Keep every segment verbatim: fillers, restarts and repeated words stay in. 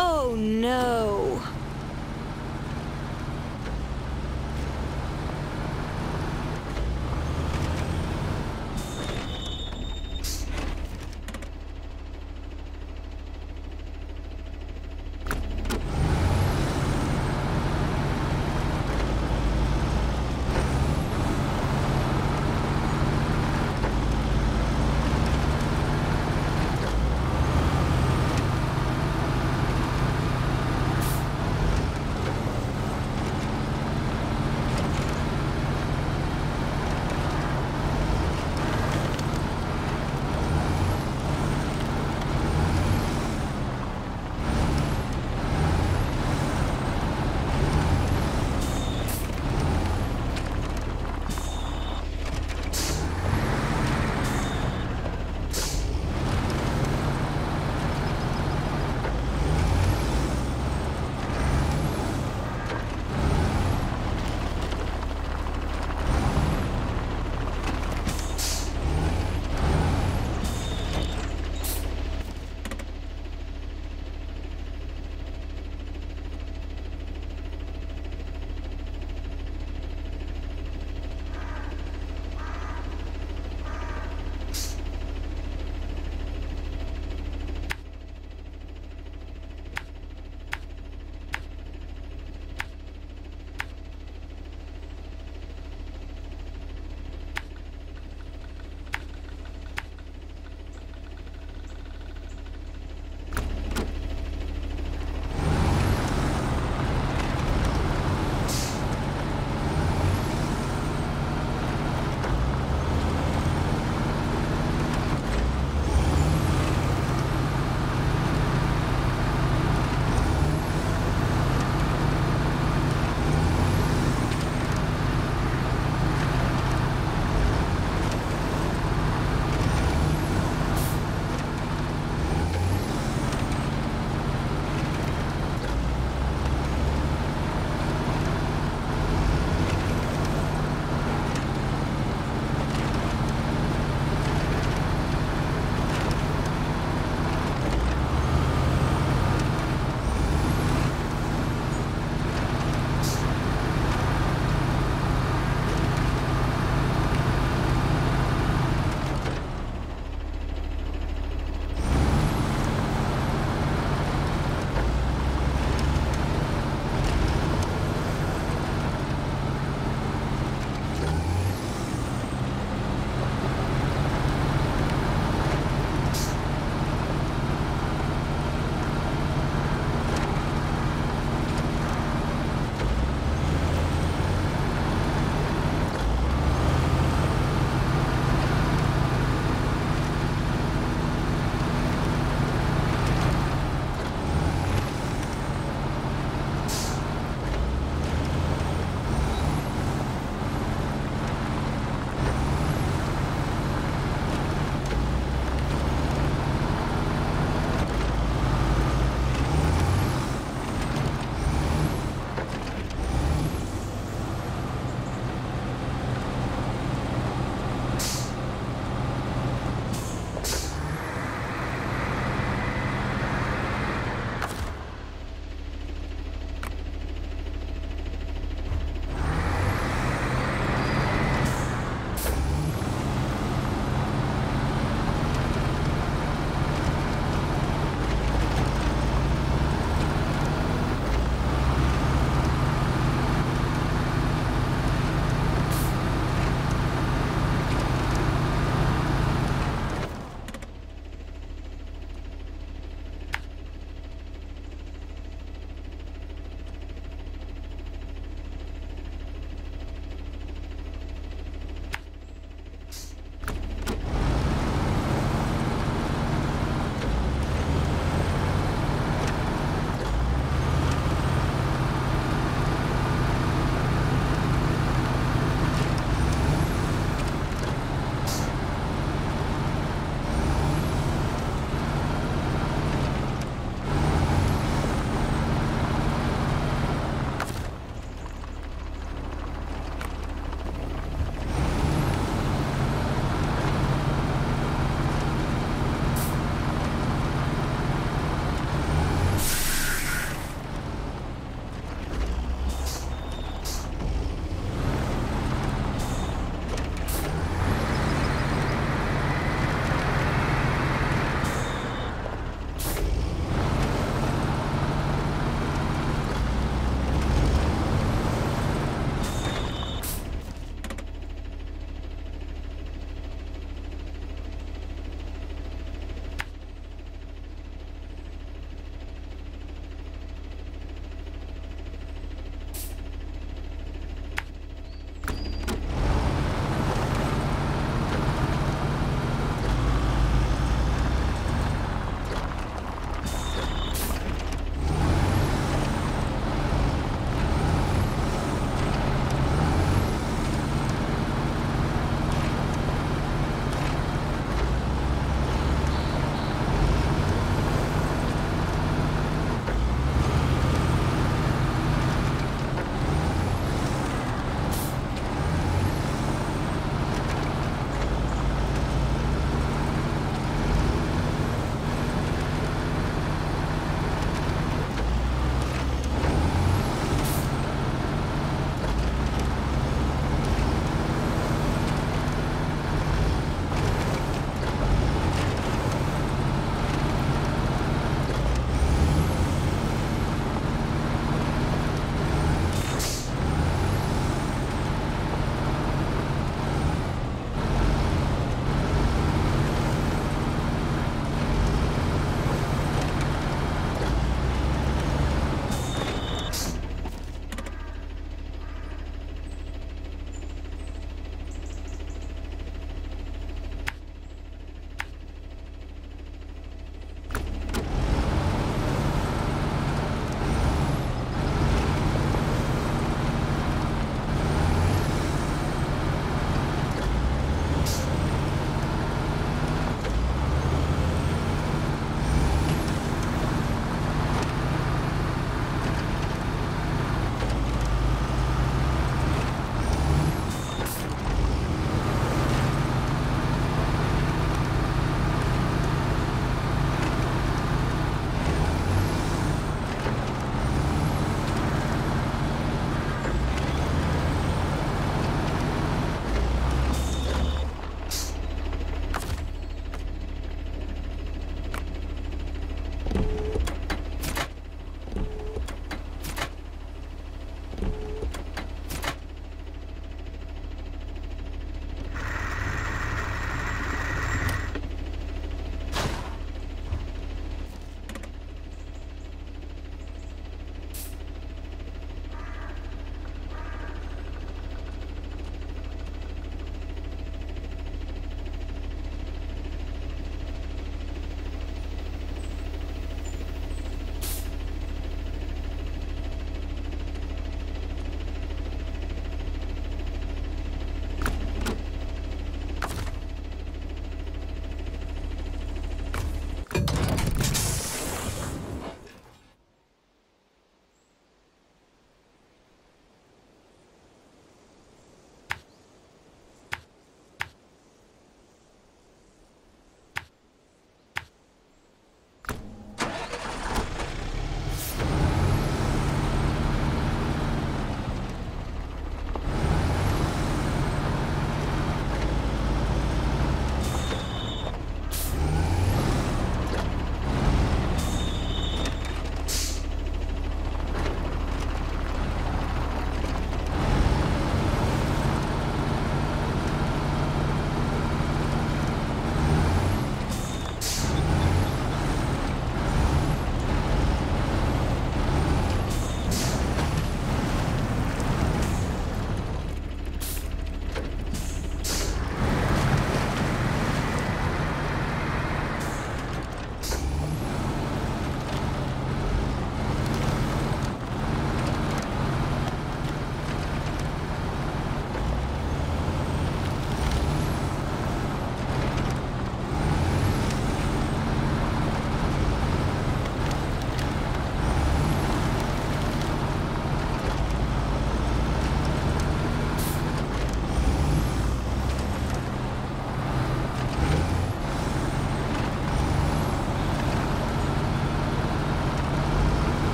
Oh no!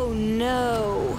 Oh no!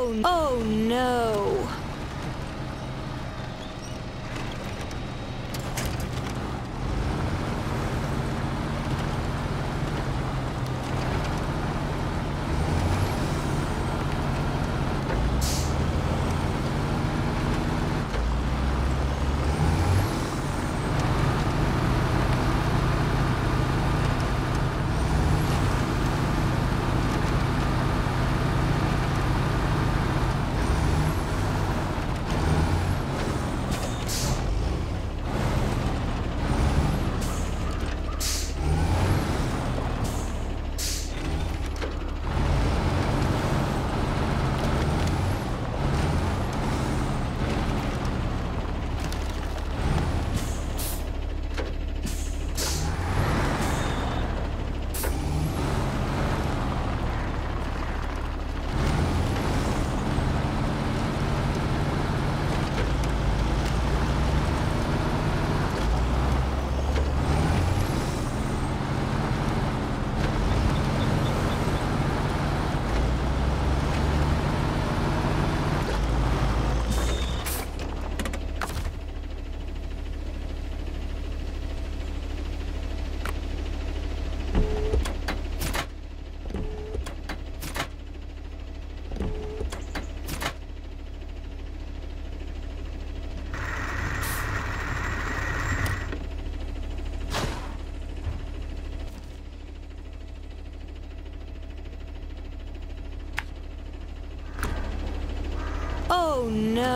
Oh, oh no. Oh no!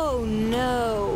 Oh no!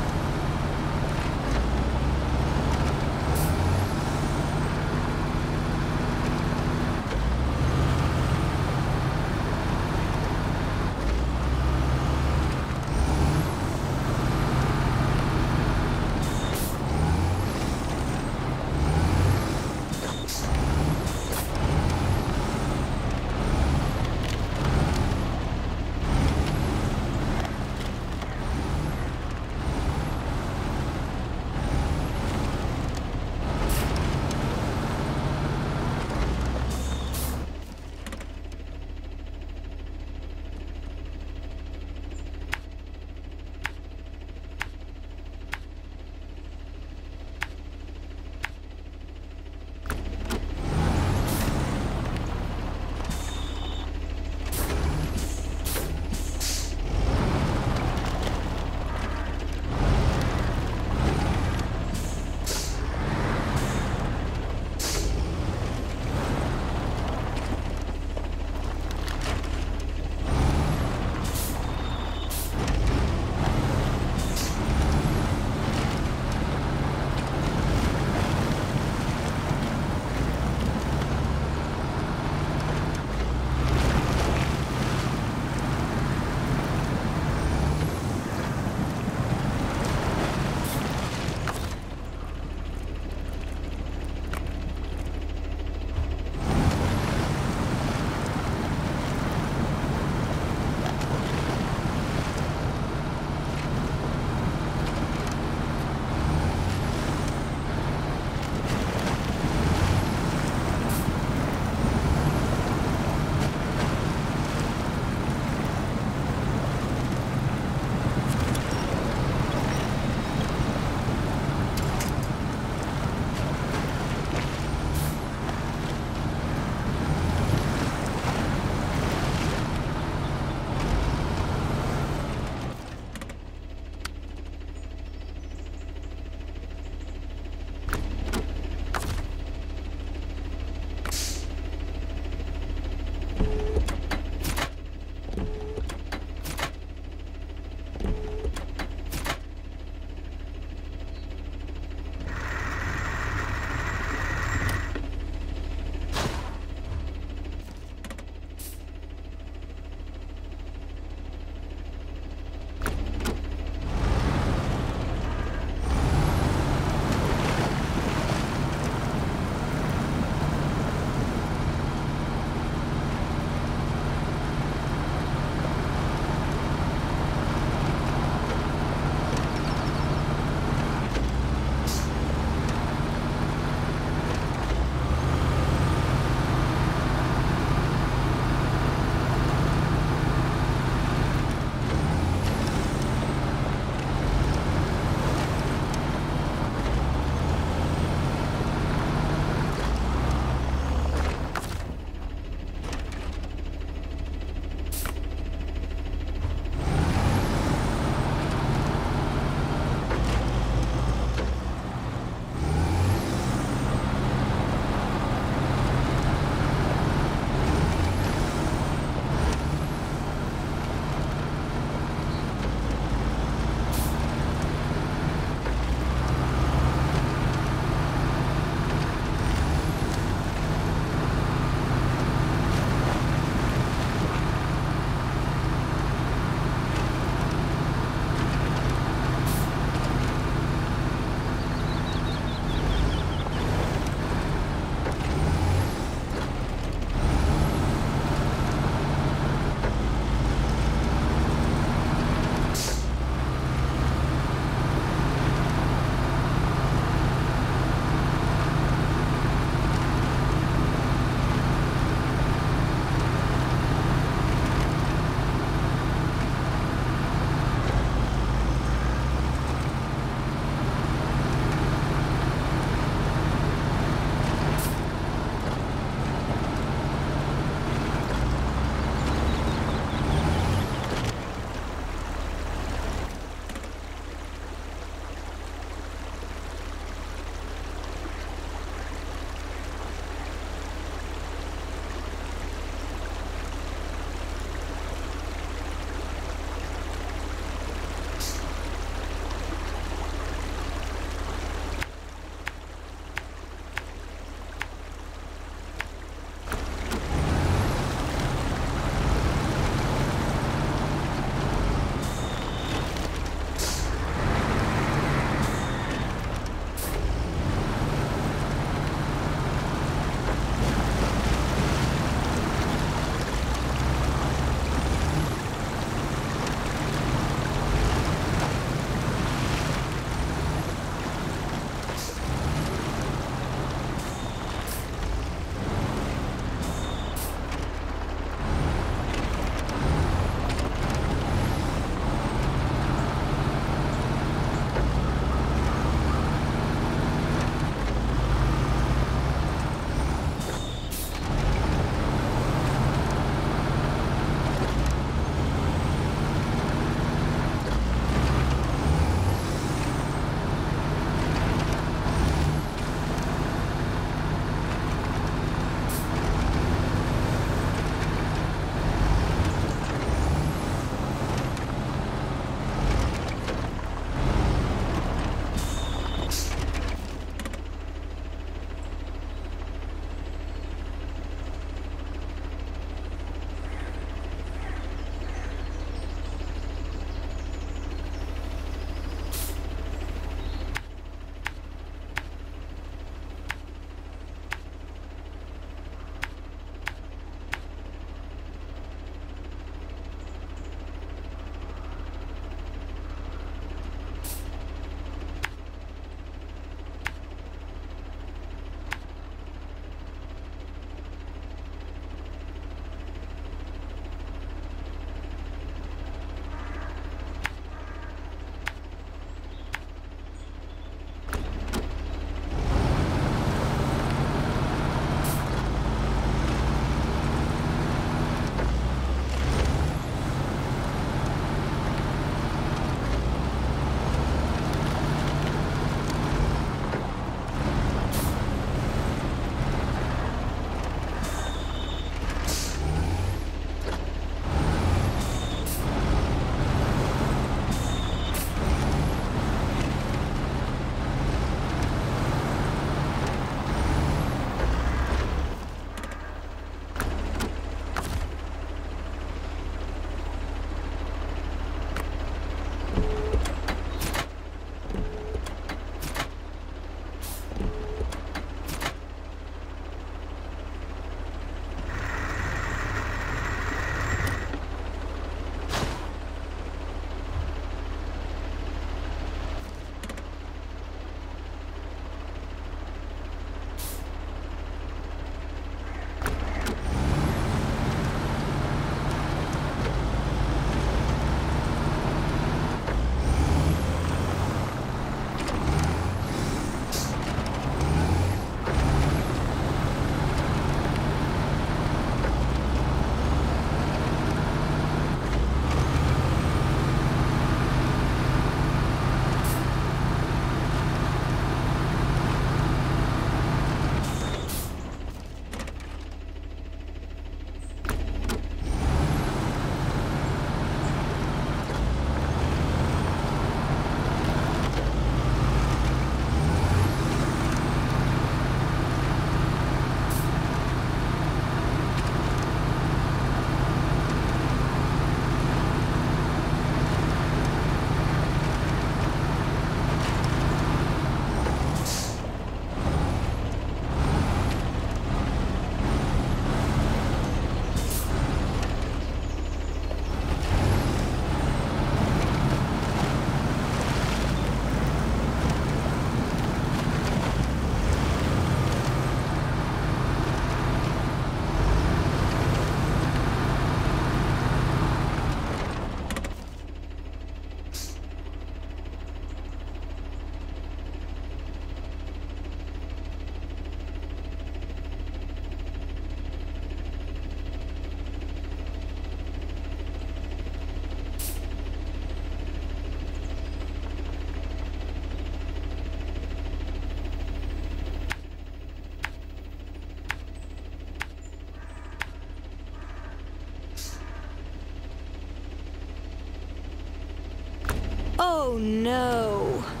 Oh no!